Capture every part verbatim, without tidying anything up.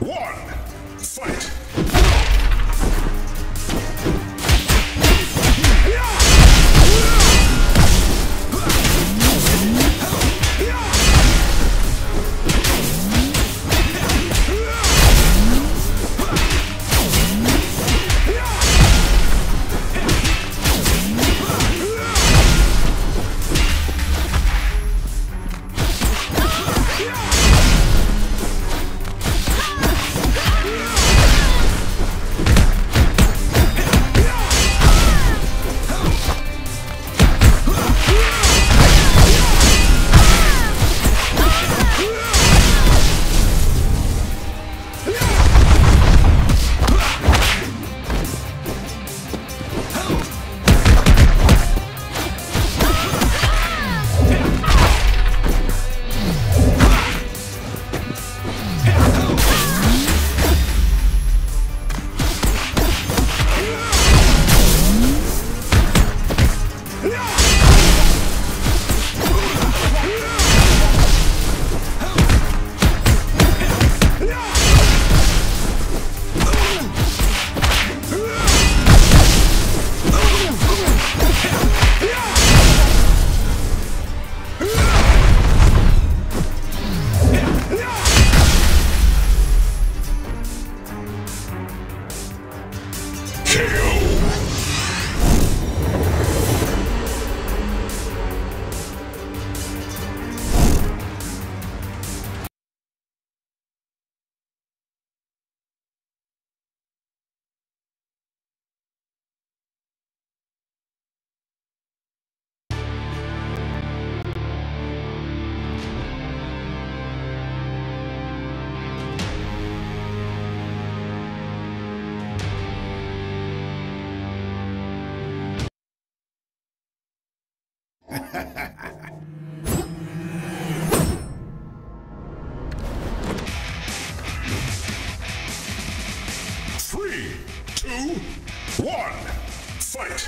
One, fight! Three, two, one, fight!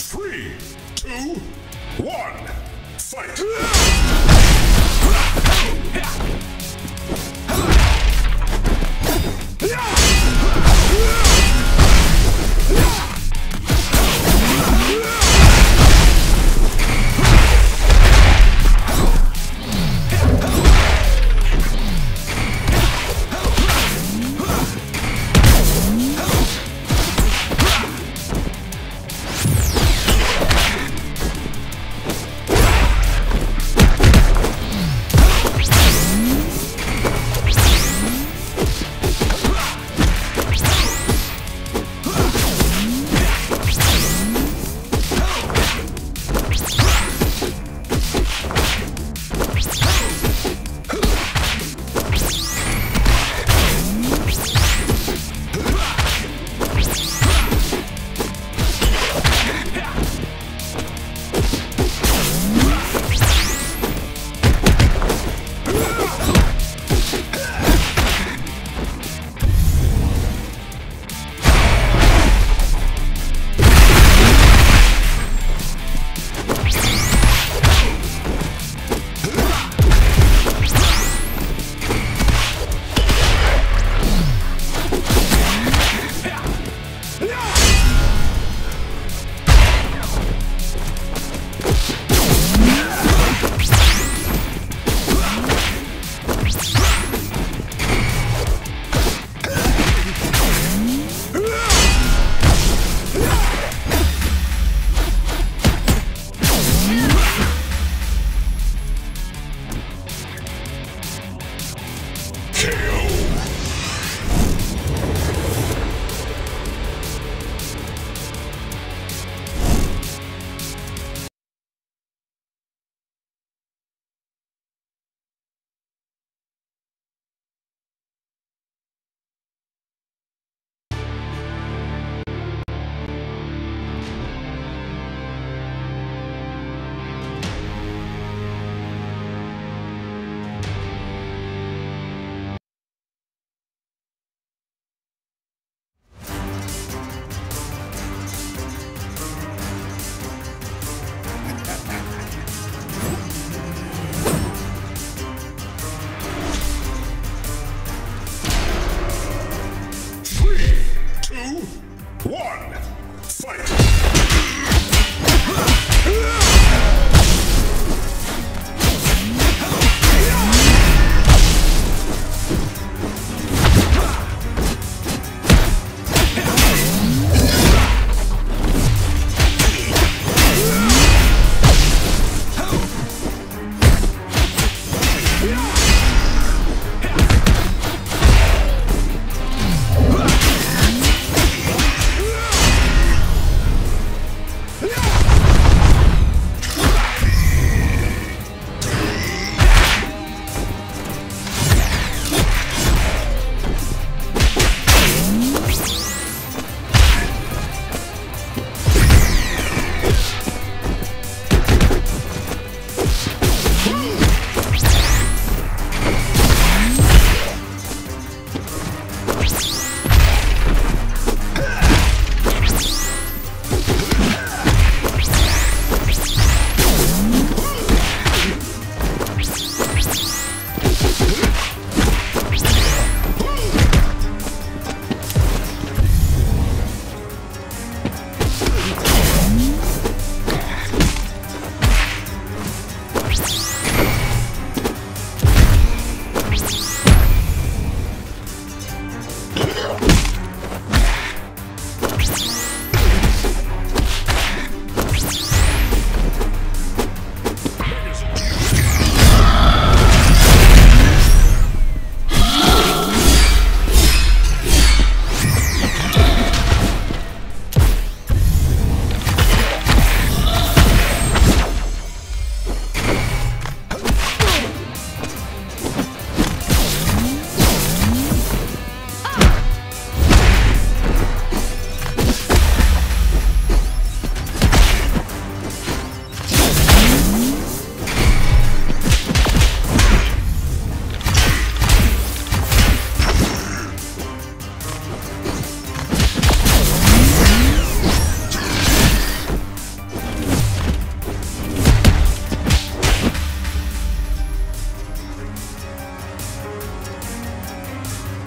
Three, two, one, fight!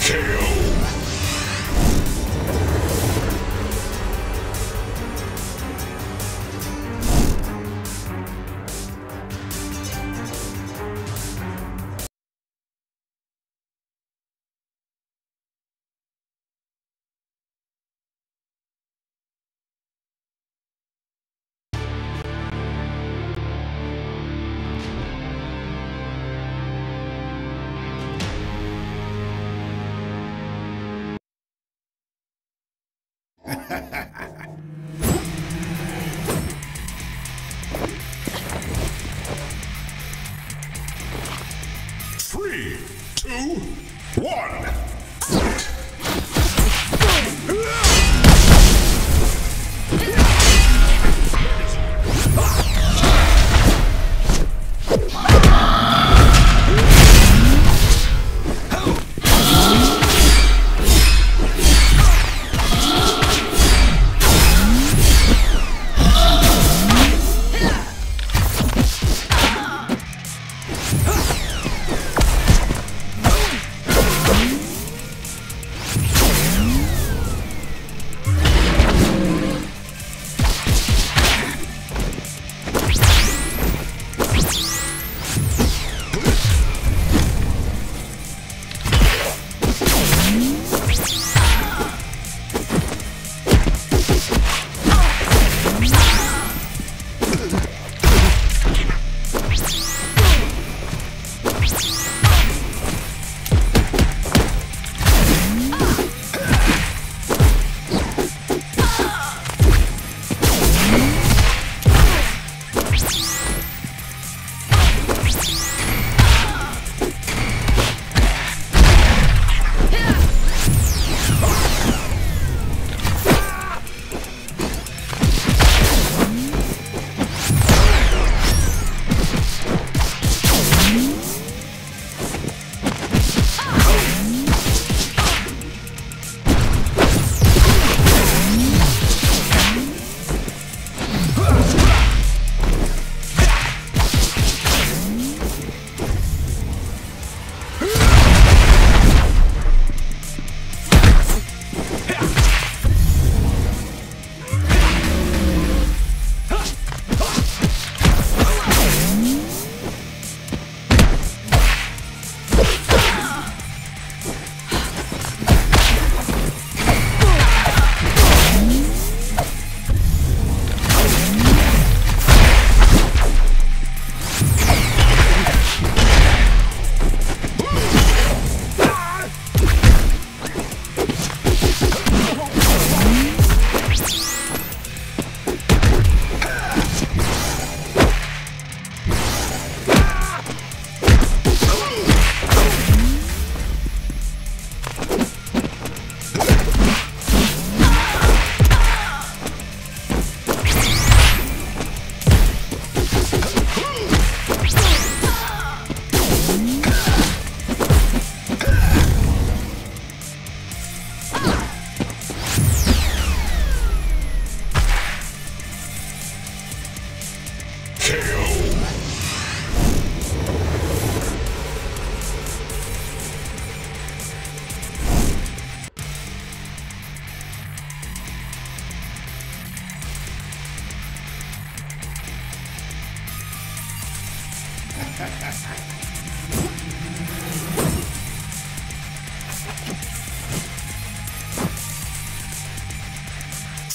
Three, two, one.